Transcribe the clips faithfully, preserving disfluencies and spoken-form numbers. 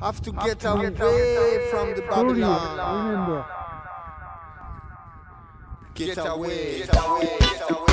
have to get away from the Babylon. Remember. Get away, get away, get away.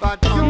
But